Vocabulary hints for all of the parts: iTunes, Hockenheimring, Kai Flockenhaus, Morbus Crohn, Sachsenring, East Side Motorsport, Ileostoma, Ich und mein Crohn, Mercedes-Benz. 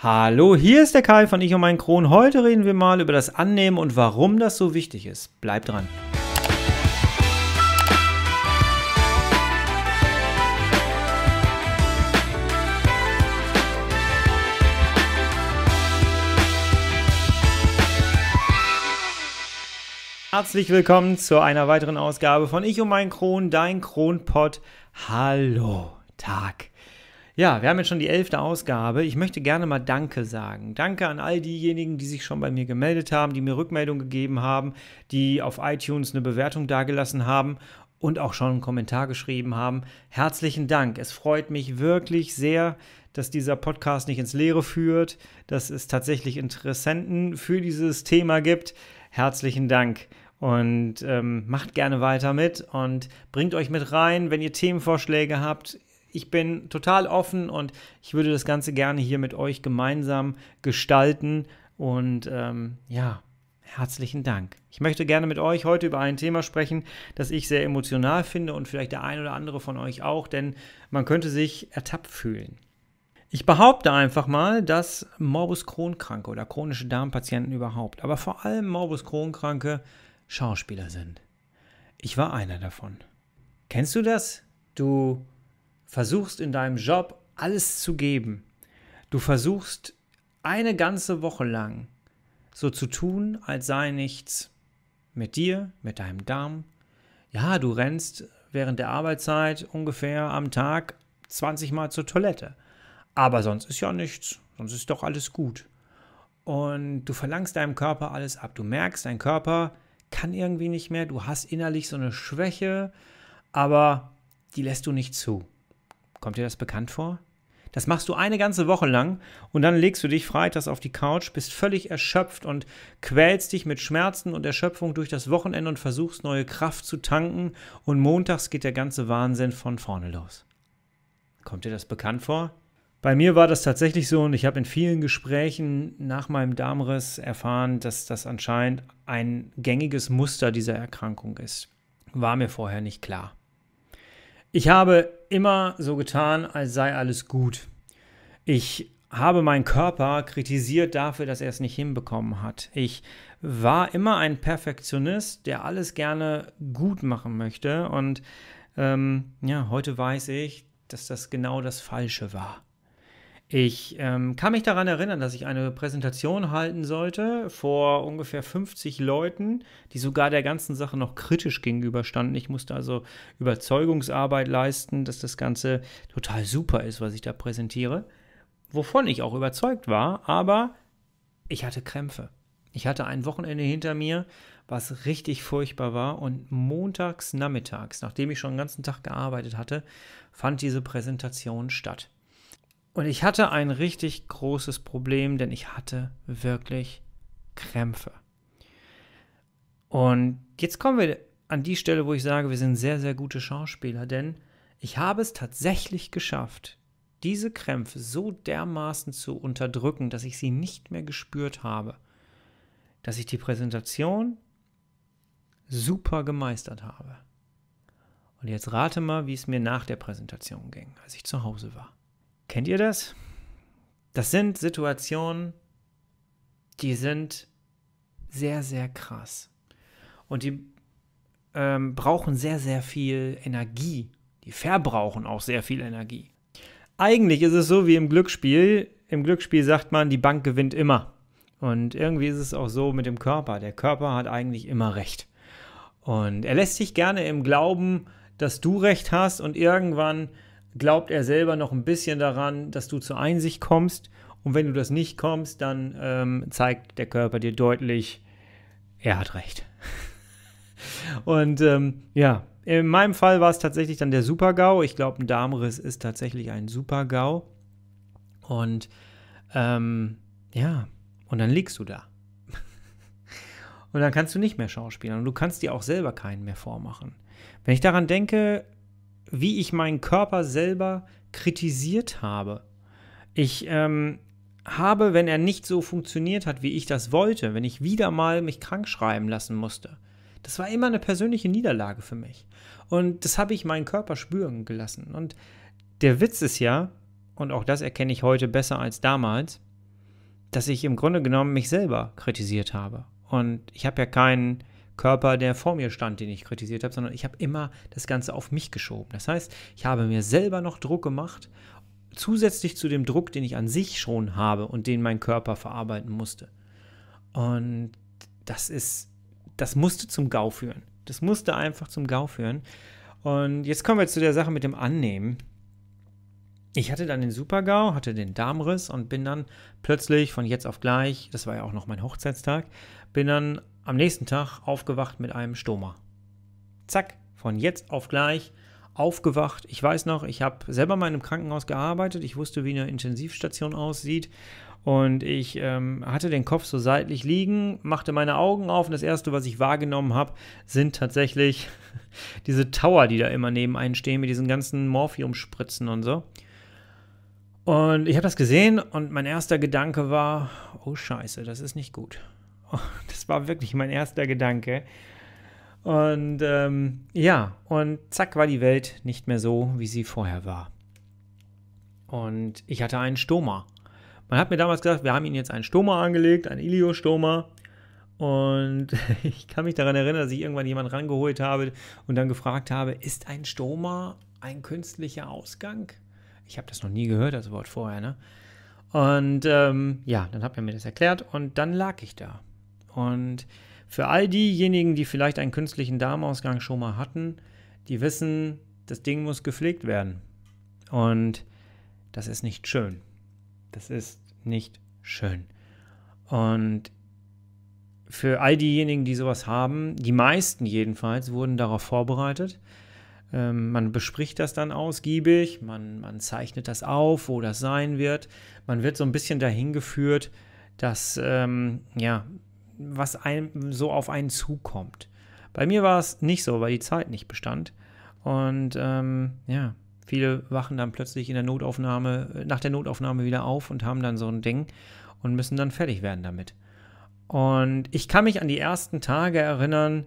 Hallo, hier ist der Kai von Ich und mein Crohn. Heute reden wir mal über das Annehmen und warum das so wichtig ist. Bleibt dran. Herzlich willkommen zu einer weiteren Ausgabe von Ich und mein Crohn, dein Crohn-Pod. Hallo, Tag. Ja, wir haben jetzt schon die 11. Ausgabe. Ich möchte gerne mal Danke sagen. Danke an all diejenigen, die sich schon bei mir gemeldet haben, die mir Rückmeldung gegeben haben, die auf iTunes eine Bewertung dagelassen haben und auch schon einen Kommentar geschrieben haben. Herzlichen Dank. Es freut mich wirklich sehr, dass dieser Podcast nicht ins Leere führt, dass es tatsächlich Interessenten für dieses Thema gibt. Herzlichen Dank. Und macht gerne weiter mit und bringt euch mit rein, wenn ihr Themenvorschläge habt. Ich bin total offen und ich würde das Ganze gerne hier mit euch gemeinsam gestalten und ja, herzlichen Dank. Ich möchte gerne mit euch heute über ein Thema sprechen, das ich sehr emotional finde und vielleicht der ein oder andere von euch auch, denn man könnte sich ertappt fühlen. Ich behaupte einfach mal, dass Morbus Crohn-Kranke oder chronische Darmpatienten überhaupt, aber vor allem Morbus Crohn-Kranke Schauspieler sind. Ich war einer davon. Kennst du das? Du versuchst in deinem Job alles zu geben. Du versuchst eine ganze Woche lang so zu tun, als sei nichts mit dir, mit deinem Darm. Ja, du rennst während der Arbeitszeit ungefähr am Tag 20 Mal zur Toilette. Aber sonst ist ja nichts, sonst ist doch alles gut. Und du verlangst deinem Körper alles ab. Du merkst, dein Körper kann irgendwie nicht mehr. Du hast innerlich so eine Schwäche, aber die lässt du nicht zu. Kommt dir das bekannt vor? Das machst du eine ganze Woche lang und dann legst du dich freitags auf die Couch, bist völlig erschöpft und quälst dich mit Schmerzen und Erschöpfung durch das Wochenende und versuchst, neue Kraft zu tanken und montags geht der ganze Wahnsinn von vorne los. Kommt dir das bekannt vor? Bei mir war das tatsächlich so und ich habe in vielen Gesprächen nach meinem Darmriss erfahren, dass das anscheinend ein gängiges Muster dieser Erkrankung ist. War mir vorher nicht klar. Ich habe immer so getan, als sei alles gut. Ich habe meinen Körper kritisiert dafür, dass er es nicht hinbekommen hat. Ich war immer ein Perfektionist, der alles gerne gut machen möchte. Und ja, heute weiß ich, dass das genau das Falsche war. Ich kann mich daran erinnern, dass ich eine Präsentation halten sollte vor ungefähr 50 Leuten, die sogar der ganzen Sache noch kritisch gegenüberstanden. Ich musste also Überzeugungsarbeit leisten, dass das Ganze total super ist, was ich da präsentiere, wovon ich auch überzeugt war, aber ich hatte Krämpfe. Ich hatte ein Wochenende hinter mir, was richtig furchtbar war und montags nachmittags, nachdem ich schon den ganzen Tag gearbeitet hatte, fand diese Präsentation statt. Und ich hatte ein richtig großes Problem, denn ich hatte wirklich Krämpfe. Und jetzt kommen wir an die Stelle, wo ich sage, wir sind sehr, sehr gute Schauspieler, denn ich habe es tatsächlich geschafft, diese Krämpfe so dermaßen zu unterdrücken, dass ich sie nicht mehr gespürt habe, dass ich die Präsentation super gemeistert habe. Und jetzt rate mal, wie es mir nach der Präsentation ging, als ich zu Hause war. Kennt ihr das? Das sind Situationen, die sind sehr, sehr krass. Und die brauchen sehr, sehr viel Energie. Die verbrauchen auch sehr viel Energie. Eigentlich ist es so wie im Glücksspiel. Im Glücksspiel sagt man, die Bank gewinnt immer. Und irgendwie ist es auch so mit dem Körper. Der Körper hat eigentlich immer recht. Und er lässt sich gerne im Glauben, dass du recht hast und irgendwann glaubt er selber noch ein bisschen daran, dass du zur Einsicht kommst und wenn du das nicht kommst, dann zeigt der Körper dir deutlich, er hat recht. Und ja, in meinem Fall war es tatsächlich dann der Super-GAU. Ich glaube, ein Darmriss ist tatsächlich ein Super-GAU. Und ja, und dann liegst du da. Und dann kannst du nicht mehr schauspielern und du kannst dir auch selber keinen mehr vormachen. Wenn ich daran denke, wie ich meinen Körper selber kritisiert habe. Ich habe, wenn er nicht so funktioniert hat, wie ich das wollte, wenn ich wieder mal mich krank schreiben lassen musste. Das war immer eine persönliche Niederlage für mich. Und das habe ich meinen Körper spüren gelassen. Und der Witz ist ja, und auch das erkenne ich heute besser als damals, dass ich im Grunde genommen mich selber kritisiert habe. Und ich habe ja keinen Körper, der vor mir stand, den ich kritisiert habe, sondern ich habe immer das Ganze auf mich geschoben. Das heißt, ich habe mir selber noch Druck gemacht, zusätzlich zu dem Druck, den ich an sich schon habe und den mein Körper verarbeiten musste. Und das musste zum GAU führen. Das musste einfach zum GAU führen. Und jetzt kommen wir zu der Sache mit dem Annehmen. Ich hatte dann den Super-GAU, hatte den Darmriss und bin dann plötzlich von jetzt auf gleich, das war ja auch noch mein Hochzeitstag, bin dann am nächsten Tag aufgewacht mit einem Stoma. Zack, von jetzt auf gleich aufgewacht. Ich weiß noch, ich habe selber mal in einem Krankenhaus gearbeitet. Ich wusste, wie eine Intensivstation aussieht. Und ich hatte den Kopf so seitlich liegen, machte meine Augen auf und das Erste, was ich wahrgenommen habe, sind tatsächlich diese Tower, die da immer neben einem stehen, mit diesen ganzen Morphiumspritzen und so. Und ich habe das gesehen und mein erster Gedanke war, oh Scheiße, das ist nicht gut. Das war wirklich mein erster Gedanke. Und ja, und zack war die Welt nicht mehr so, wie sie vorher war. Und ich hatte einen Stoma. Man hat mir damals gesagt, wir haben Ihnen jetzt einen Stoma angelegt, einen Ileostoma. Und ich kann mich daran erinnern, dass ich irgendwann jemanden rangeholt habe und dann gefragt habe, ist ein Stoma ein künstlicher Ausgang? Ich habe das noch nie gehört, das Wort vorher, ne? Und ja, dann hat er mir das erklärt und dann lag ich da. Und für all diejenigen, die vielleicht einen künstlichen Darmausgang schon mal hatten, die wissen, das Ding muss gepflegt werden. Und das ist nicht schön. Das ist nicht schön. Und für all diejenigen, die sowas haben, die meisten jedenfalls, wurden darauf vorbereitet. Man bespricht das dann ausgiebig, man zeichnet das auf, wo das sein wird. Man wird so ein bisschen dahin geführt, dass, ja, was einem so auf einen zukommt. Bei mir war es nicht so, weil die Zeit nicht bestand. Und ja, viele wachen dann plötzlich in der Notaufnahme, nach der Notaufnahme wieder auf und haben dann so ein Ding und müssen dann fertig werden damit. Und ich kann mich an die ersten Tage erinnern,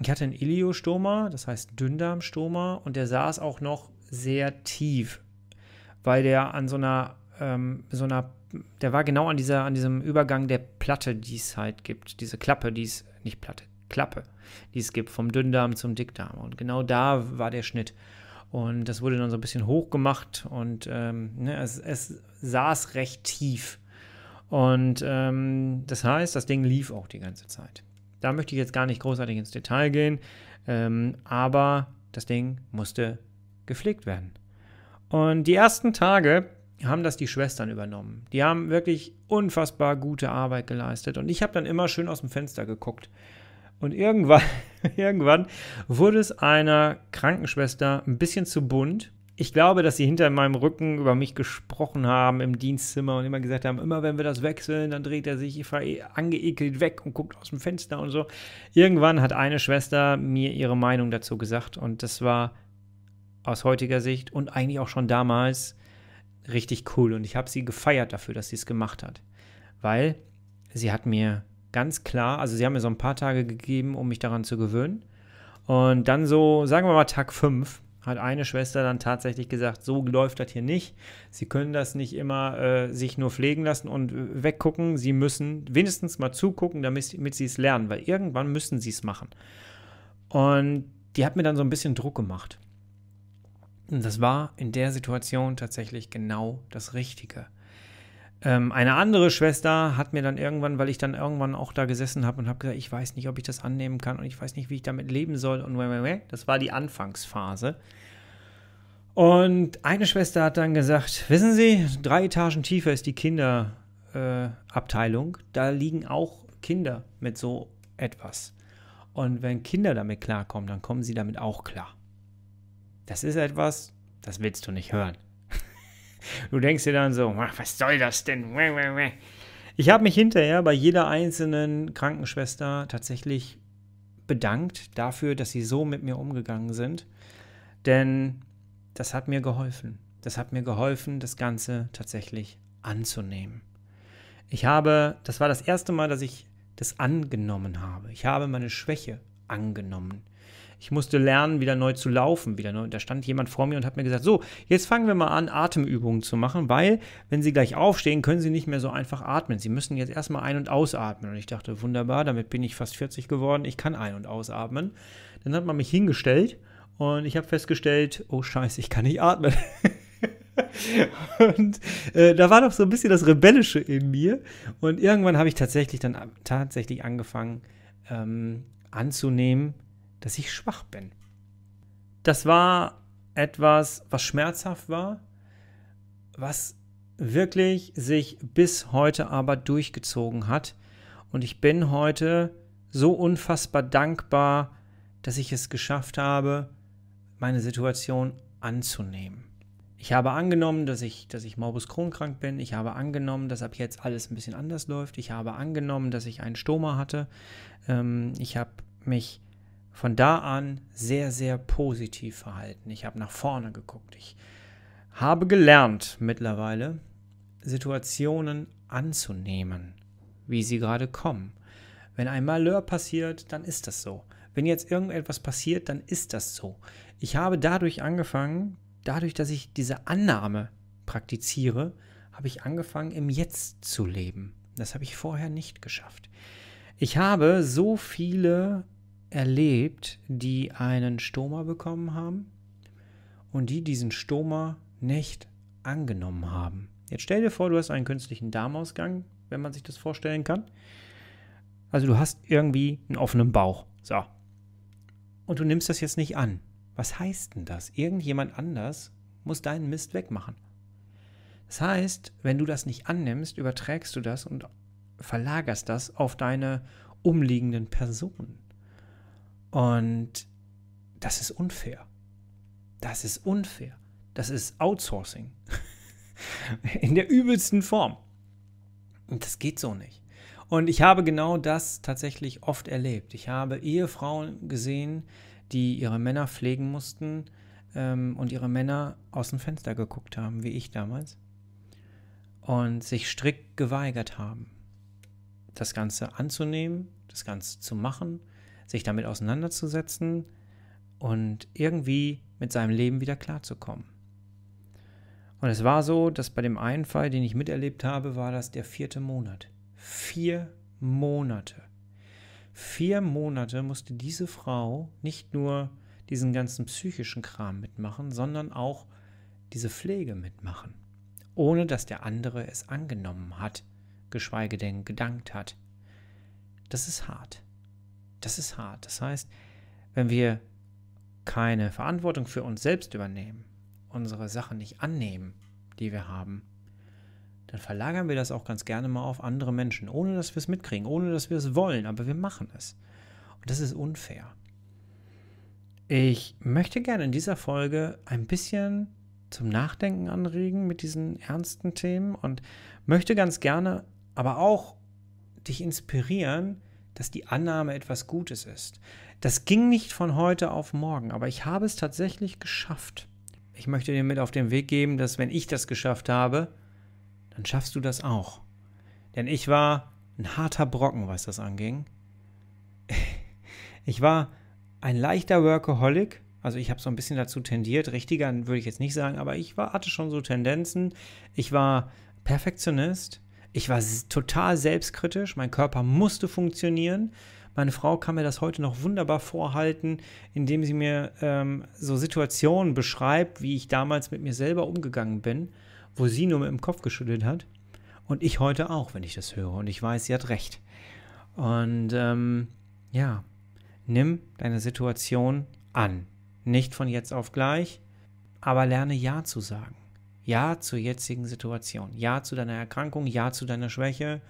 ich hatte einen Ileostoma, das heißt Dünndarmstoma, und der saß auch noch sehr tief, weil der an der war genau an diesem Übergang der Platte, die es halt gibt, diese Klappe, die es, nicht Platte, Klappe, die es gibt, vom Dünndarm zum Dickdarm. Und genau da war der Schnitt. Und das wurde dann so ein bisschen hochgemacht und ne, es saß recht tief. Und das heißt, das Ding lief auch die ganze Zeit. Da möchte ich jetzt gar nicht großartig ins Detail gehen, aber das Ding musste gepflegt werden. Und die ersten Tage haben das die Schwestern übernommen. Die haben wirklich unfassbar gute Arbeit geleistet und ich habe dann immer schön aus dem Fenster geguckt. Und irgendwann wurde es einer Krankenschwester ein bisschen zu bunt. Ich glaube, dass sie hinter meinem Rücken über mich gesprochen haben im Dienstzimmer und immer gesagt haben, immer wenn wir das wechseln, dann dreht er sich angeekelt weg und guckt aus dem Fenster und so. Irgendwann hat eine Schwester mir ihre Meinung dazu gesagt und das war aus heutiger Sicht und eigentlich auch schon damals richtig cool. Und ich habe sie gefeiert dafür, dass sie es gemacht hat, weil sie hat mir ganz klar, also sie haben mir so ein paar Tage gegeben, um mich daran zu gewöhnen. Und dann so, sagen wir mal Tag 5, hat eine Schwester dann tatsächlich gesagt, so läuft das hier nicht. Sie können das nicht immer sich nur pflegen lassen und weggucken. Sie müssen wenigstens mal zugucken, damit sie es lernen, weil irgendwann müssen sie es machen. Und die hat mir dann so ein bisschen Druck gemacht. Und das war in der Situation tatsächlich genau das Richtige. Eine andere Schwester hat mir dann irgendwann, weil ich dann irgendwann auch da gesessen habe und habe gesagt, ich weiß nicht, ob ich das annehmen kann und ich weiß nicht, wie ich damit leben soll und das war die Anfangsphase. Und eine Schwester hat dann gesagt, wissen Sie, 3 Etagen tiefer ist die Kinderabteilung, da liegen auch Kinder mit so etwas. Und wenn Kinder damit klarkommen, dann kommen sie damit auch klar. Das ist etwas, das willst du nicht hören. Du denkst dir dann so, was soll das denn? Ich habe mich hinterher bei jeder einzelnen Krankenschwester tatsächlich bedankt dafür, dass sie so mit mir umgegangen sind, denn das hat mir geholfen. Das hat mir geholfen, das Ganze tatsächlich anzunehmen. Das war das erste Mal, dass ich das angenommen habe. Ich habe meine Schwäche angenommen. Ich musste lernen, wieder neu zu laufen. Da stand jemand vor mir und hat mir gesagt, so, jetzt fangen wir mal an, Atemübungen zu machen, weil, wenn Sie gleich aufstehen, können Sie nicht mehr so einfach atmen. Sie müssen jetzt erstmal ein- und ausatmen. Und ich dachte, wunderbar, damit bin ich fast 40 geworden, ich kann ein- und ausatmen. Dann hat man mich hingestellt und ich habe festgestellt, oh Scheiße, ich kann nicht atmen. Und da war doch so ein bisschen das Rebellische in mir. Und irgendwann habe ich tatsächlich angefangen anzunehmen, dass ich schwach bin. Das war etwas, was schmerzhaft war, was wirklich sich bis heute aber durchgezogen hat. Und ich bin heute so unfassbar dankbar, dass ich es geschafft habe, meine Situation anzunehmen. Ich habe angenommen, dass ich Morbus Crohn krank bin. Ich habe angenommen, dass ab jetzt alles ein bisschen anders läuft. Ich habe angenommen, dass ich einen Stoma hatte. Ich habe mich von da an sehr, sehr positiv verhalten. Ich habe nach vorne geguckt. Ich habe gelernt mittlerweile, Situationen anzunehmen, wie sie gerade kommen. Wenn ein Malheur passiert, dann ist das so. Wenn jetzt irgendetwas passiert, dann ist das so. Ich habe dadurch angefangen, dadurch, dass ich diese Annahme praktiziere, habe ich angefangen, im Jetzt zu leben. Das habe ich vorher nicht geschafft. Ich habe so viele erlebt, die einen Stoma bekommen haben und die diesen Stoma nicht angenommen haben. Jetzt stell dir vor, du hast einen künstlichen Darmausgang, wenn man sich das vorstellen kann. Also du hast irgendwie einen offenen Bauch. So. Und du nimmst das jetzt nicht an. Was heißt denn das? Irgendjemand anders muss deinen Mist wegmachen. Das heißt, wenn du das nicht annimmst, überträgst du das und verlagerst das auf deine umliegenden Personen. Und das ist unfair. Das ist unfair. Das ist Outsourcing. In der übelsten Form. Und das geht so nicht. Und ich habe genau das tatsächlich oft erlebt. Ich habe Ehefrauen gesehen, die ihre Männer pflegen mussten und ihre Männer aus dem Fenster geguckt haben, wie ich damals, und sich strikt geweigert haben, das Ganze anzunehmen, das Ganze zu machen, sich damit auseinanderzusetzen und irgendwie mit seinem Leben wieder klarzukommen. Und es war so, dass bei dem einen Fall, den ich miterlebt habe, war das der 4. Monat. 4 Monate. 4 Monate musste diese Frau nicht nur diesen ganzen psychischen Kram mitmachen, sondern auch diese Pflege mitmachen, ohne dass der andere es angenommen hat, geschweige denn gedankt hat. Das ist hart. Das ist hart. Das heißt, wenn wir keine Verantwortung für uns selbst übernehmen, unsere Sachen nicht annehmen, die wir haben, dann verlagern wir das auch ganz gerne mal auf andere Menschen, ohne dass wir es mitkriegen, ohne dass wir es wollen, aber wir machen es. Und das ist unfair. Ich möchte gerne in dieser Folge ein bisschen zum Nachdenken anregen mit diesen ernsten Themen und möchte ganz gerne aber auch dich inspirieren, dass die Annahme etwas Gutes ist. Das ging nicht von heute auf morgen, aber ich habe es tatsächlich geschafft. Ich möchte dir mit auf den Weg geben, dass wenn ich das geschafft habe, dann schaffst du das auch. Denn ich war ein harter Brocken, was das anging. Ich war ein leichter Workaholic. Also ich habe so ein bisschen dazu tendiert. Richtiger würde ich jetzt nicht sagen, aber ich hatte schon so Tendenzen. Ich war Perfektionist. Ich war total selbstkritisch. Mein Körper musste funktionieren. Meine Frau kann mir das heute noch wunderbar vorhalten, indem sie mir so Situationen beschreibt, wie ich damals mit mir selber umgegangen bin, wo sie nur mit dem Kopf geschüttelt hat und ich heute auch, wenn ich das höre. Und ich weiß, sie hat recht. Und ja, nimm deine Situation an. Nicht von jetzt auf gleich, aber lerne Ja zu sagen. Ja zur jetzigen Situation. Ja zu deiner Erkrankung, Ja zu deiner Schwäche.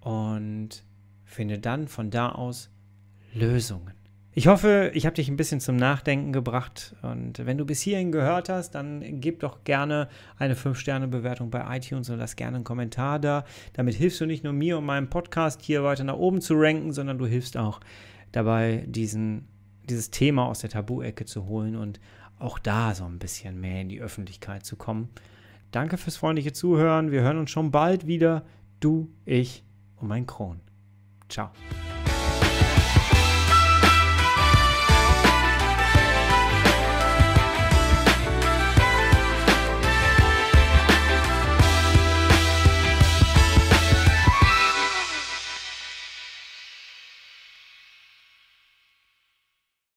Und finde dann von da aus Lösungen. Ich hoffe, ich habe dich ein bisschen zum Nachdenken gebracht, und wenn du bis hierhin gehört hast, dann gib doch gerne eine 5-Sterne-Bewertung bei iTunes und lass gerne einen Kommentar da. Damit hilfst du nicht nur mir und meinem Podcast hier weiter nach oben zu ranken, sondern du hilfst auch dabei, dieses Thema aus der Tabu-Ecke zu holen und auch da so ein bisschen mehr in die Öffentlichkeit zu kommen. Danke fürs freundliche Zuhören. Wir hören uns schon bald wieder. Du, ich und mein Crohn. Ciao.